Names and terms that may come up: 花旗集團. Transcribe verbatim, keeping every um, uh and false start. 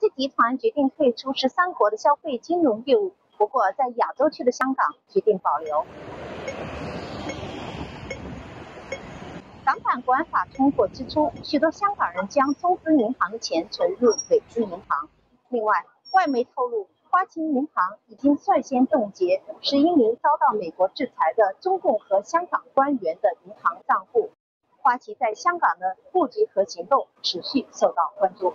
基集团决定退出十三国的消费金融业务，不过在亚洲区的香港决定保留。港版国安法通过之初，许多香港人将中资银行的钱存入美资银行。另外，外媒透露，花旗银行已经率先冻结十一名遭到美国制裁的中共和香港官员的银行账户。 花旗在香港的布局和行动持续受到关注。